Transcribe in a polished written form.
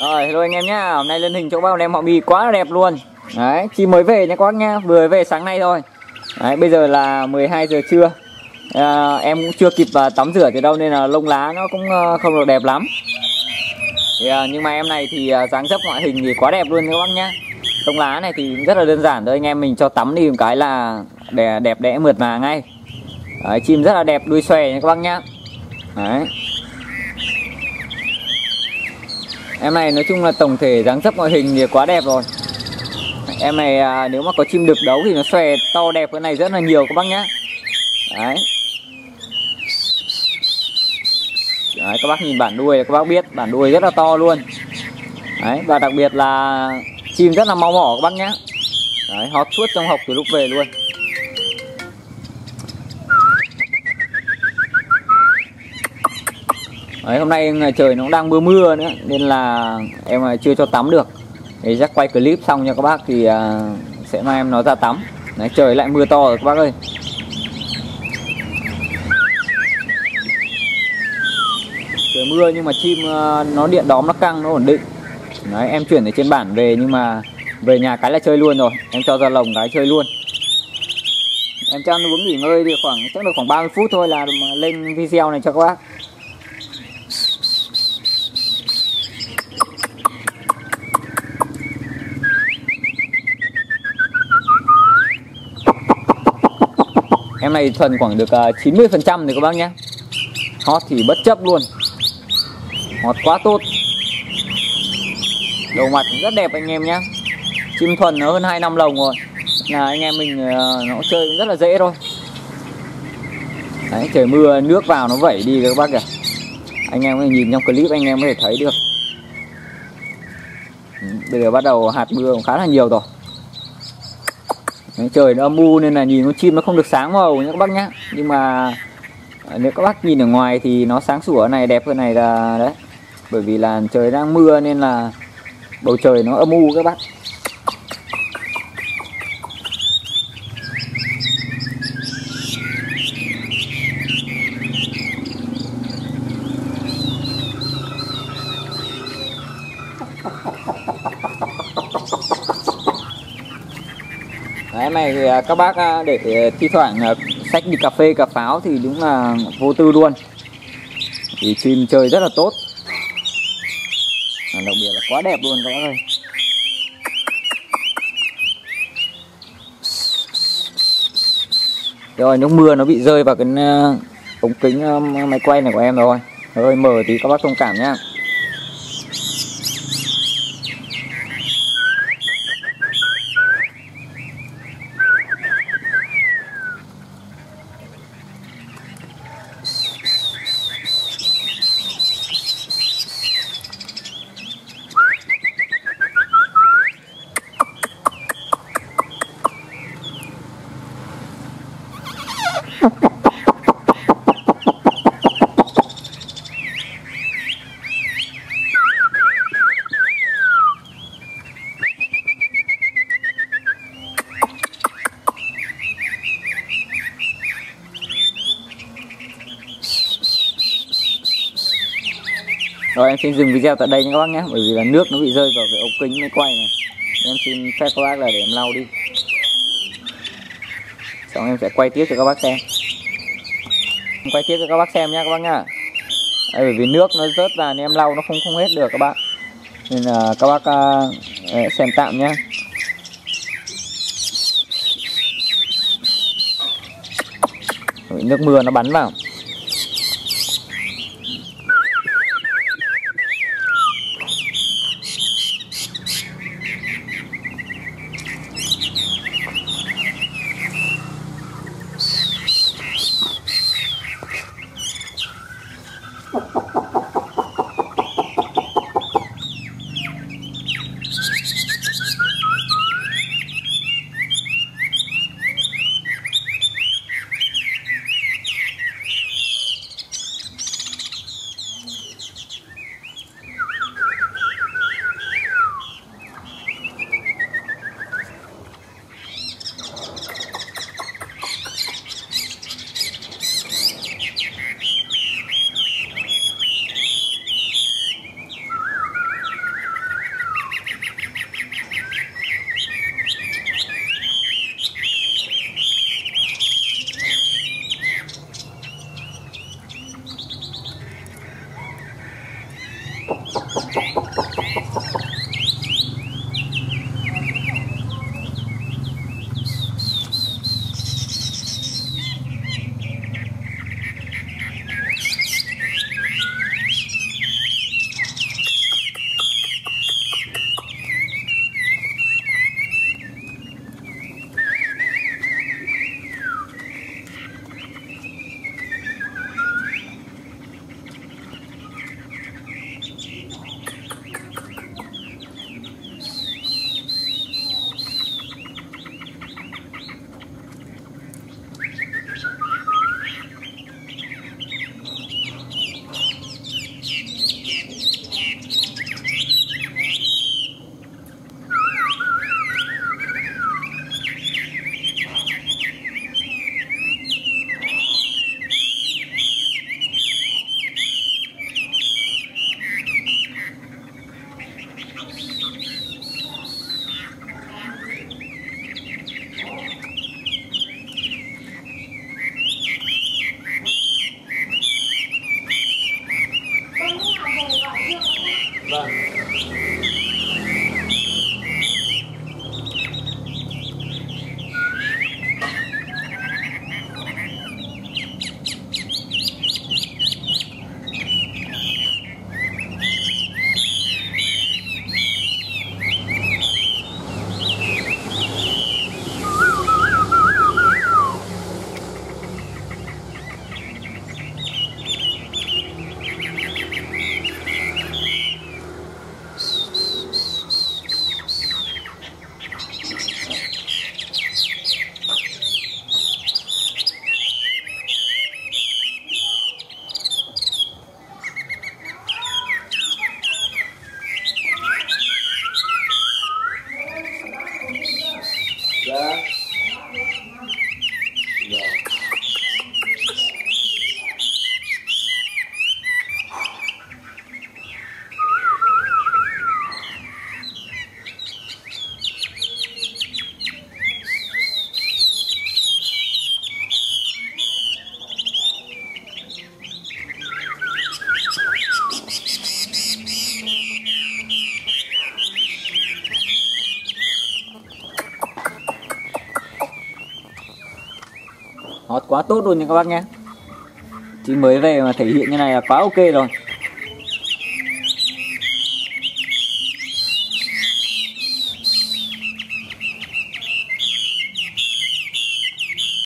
Rồi, hello anh em nhá. Hôm nay lên hình cho các bác anh em họ mì quá là đẹp luôn. Đấy, chị mới về nha các bác nhá, vừa về sáng nay thôi. Đấy, bây giờ là 12 giờ trưa. Em cũng chưa kịp tắm rửa từ đâu nên là lông lá nó cũng không được đẹp lắm. Thì, nhưng mà em này thì dáng dấp ngoại hình thì quá đẹp luôn các bác nhá. Lông lá này thì rất là đơn giản thôi, anh em mình cho tắm đi một cái là đẹp đẽ mượt mà ngay. Đấy, chim rất là đẹp, đuôi xòe nha các bác nhá. Đấy. Em này nói chung là tổng thể dáng dấp ngoại hình thì quá đẹp rồi. Em này nếu mà có chim đực đấu thì nó xòe to đẹp cái này rất là nhiều các bác nhá. Đấy. Đấy, các bác nhìn bản đuôi các bác biết bản đuôi rất là to luôn. Đấy, và đặc biệt là chim rất là mau mỏ các bác nhá. Đấy, hót suốt trong hộc từ lúc về luôn. Đấy, hôm nay trời nó cũng đang mưa nữa nên là em chưa cho tắm được. Để chắc quay clip xong nha các bác thì sẽ mang em nó ra tắm. Đấy, trời lại mưa to rồi các bác ơi. Trời mưa nhưng mà chim nó điện đóm nó căng, nó ổn định. Đấy, em chuyển ở trên bản về nhưng mà về nhà cái là chơi luôn rồi. Em cho ra lồng cái chơi luôn. Em cho nó uống nghỉ ngơi thì chắc được khoảng 30 phút thôi là lên video này cho các bác. Em này thuần khoảng được 90% thì các bác nhé. Hót thì bất chấp luôn. Hót quá tốt. Đầu mặt cũng rất đẹp anh em nhé. Chim thuần nó hơn 2 năm lồng rồi. Là anh em mình nó chơi cũng rất là dễ thôi. Đấy, trời mưa nước vào nó vẩy đi các bác kìa. Anh em có thể nhìn trong clip anh em có thể thấy được. Bây giờ bắt đầu hạt mưa cũng khá là nhiều rồi. Đấy, trời nó âm u nên là nhìn con chim nó không được sáng màu nhé các bác nhá. Nhưng mà nếu các bác nhìn ở ngoài thì nó sáng sủa này đẹp hơn này là đấy. Bởi vì là trời đang mưa nên là bầu trời nó âm u các bác. Đấy, này thì các bác để thi thoảng xách đi cà phê cà pháo thì đúng là vô tư luôn. Thì chim chơi rất là tốt. Đặc biệt là quá đẹp luôn các bác ơi. Rồi nước mưa nó bị rơi vào cái ống kính máy quay này của em rồi. Nó hơi mờ tí các bác thông cảm nhá. Rồi em xin dừng video tại đây nha các bác nhé. Bởi vì là nước nó bị rơi vào cái ống kính máy quay này. Em xin phép các bác là để em lau đi. Xong em sẽ quay tiếp cho các bác xem. Em quay tiếp cho các bác xem nha các bác nhá. Bởi vì nước nó rớt vào nên em lau nó không hết được các bác. Nên là các bác xem tạm nhé. Nước mưa nó bắn vào. Vâng. Quá tốt luôn nha các bác nhé. Chị mới về mà thể hiện như này là quá ok rồi.